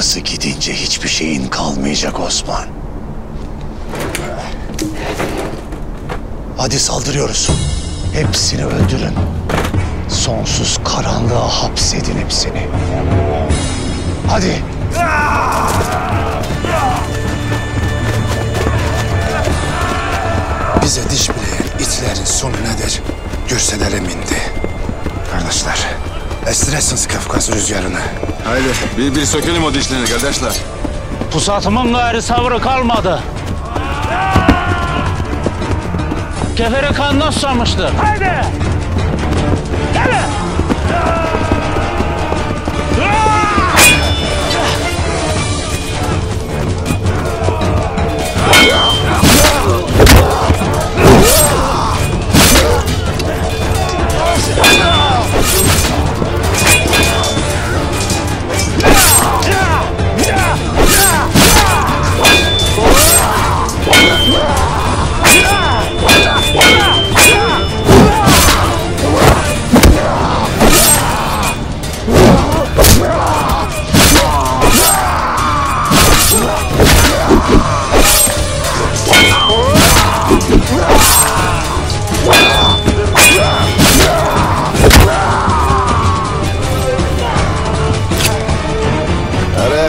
Burası gidince hiçbir şeyin kalmayacak Osman. Hadi saldırıyoruz. Hepsini öldürün. Sonsuz karanlığa hapsedin hepsini. Hadi. Bize diş bileyen itlerin sonu nedir? Gürseler'e mindi. Kardeşler, estiresiniz Kafkas rüzgarını. Haydi bir sökelim o dişlerini kardeşler. Pusatımın gayri sabrı kalmadı. Kefere kan nasıl samıştır? Haydi! Gelin!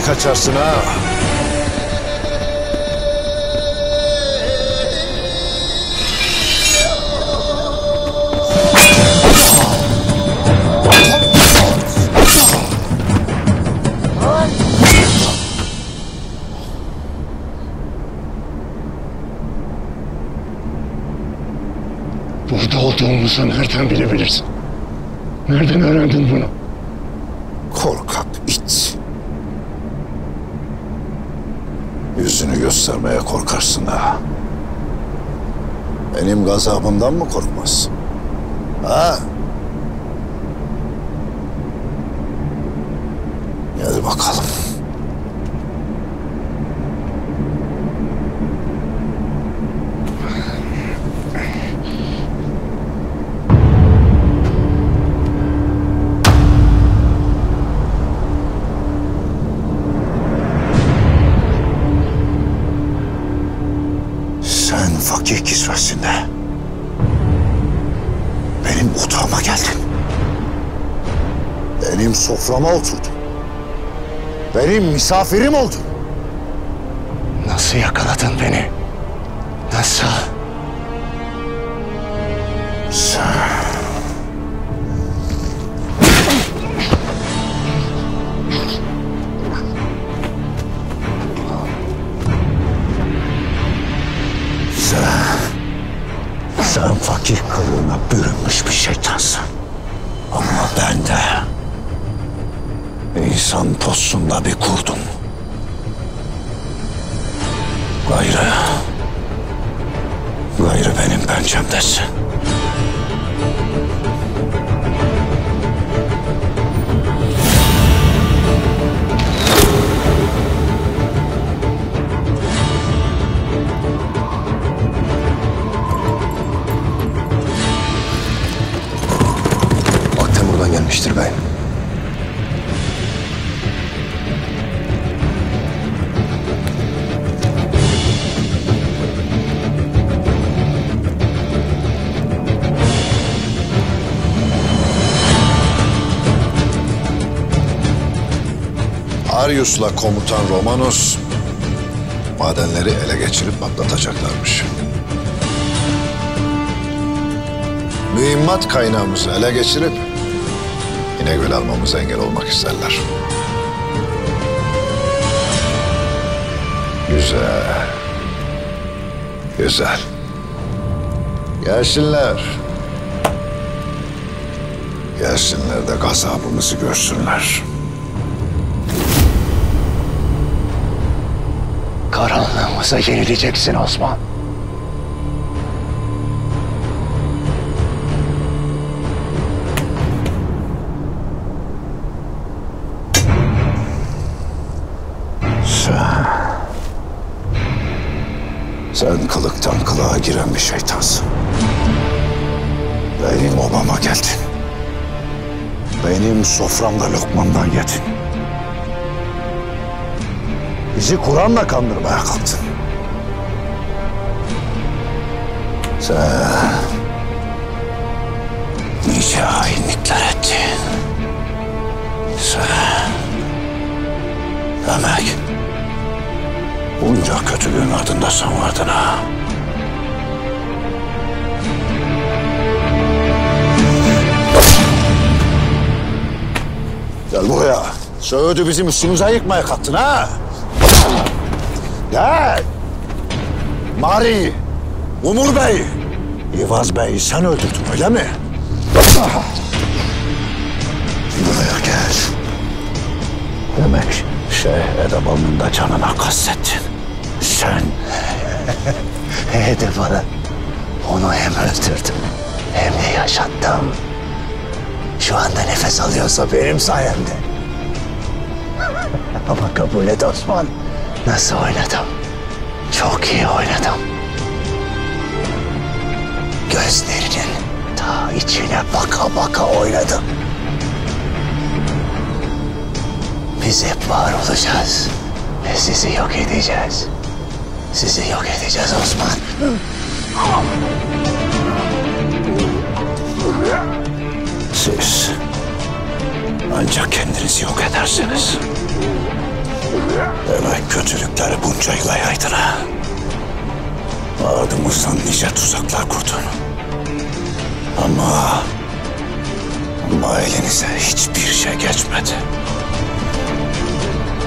Kaçarsın ha. Burada olduğumuzu nereden bilebilirsin? Nereden öğrendin bunu? Korkak it. Yüzünü göstermeye korkarsın ha. Benim gazabımdan mı korkmazsın? Ha? Gel bakalım. Fakir kisvesinde benim otağıma geldin. Benim soframa oturdun. Benim misafirim oldun. Nasıl yakaladın beni? Nasıl? Sen fakir kılığına bürünmüş bir şeytansın. Ama ben de insan postunda bir kurdum. Gayrı benim pençemdesin. Gelmiştir beyim. Arius'la komutan Romanos madenleri ele geçirip patlatacaklarmış. Mühimmat kaynağımızı ele geçirip İnegöl almamıza engel olmak isterler. Güzel. Güzel. Gelsinler. Gelsinler de gazabımızı görsünler. Karanlığımıza yenileceksin Osman. Sen kılıktan kılığa giren bir şeytansın. Benim obama geldin. Benim soframda lokmamdan yedin. bizi Kur'an'la kandırmaya kalktın. Sen nice hainlikler ettin. Sen demek bunca kötülüğün ardında sen vardın ha. Gel buraya. Söğüt'ü bizim üstümüze yıkmaya kattın ha. Gel. Mari, Umur Bey, İvaz Bey'i sen öldürdün öyle mi? Buraya gel. Demek Şeyh Edebalı'nın da canına kastettin. Sen Edebalı, onu hem öldürdüm hem de yaşattım. Şu anda nefes alıyorsa benim sayemde. Ama kabul et Osman. Nasıl oynadım? Çok iyi oynadım. Gözlerinin ta içine baka baka oynadım. Biz hep var olacağız. Ve sizi yok edeceğiz. Sizi yok edeceğiz Osman. Siz ancak kendinizi yok edersiniz. Demek kötülükleri bunca yıla yaydın ha. Ardımızdan nice tuzaklar kurdun. Ama elinize hiçbir şey geçmedi.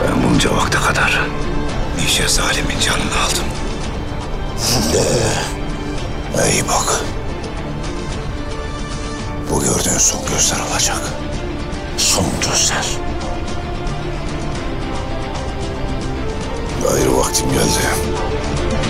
Ben bunca vakte kadar nice zalimin canını aldım. İyi bak. Bu gördüğün son gözler olacak. Son gözler. Hayır, vaktim geldi.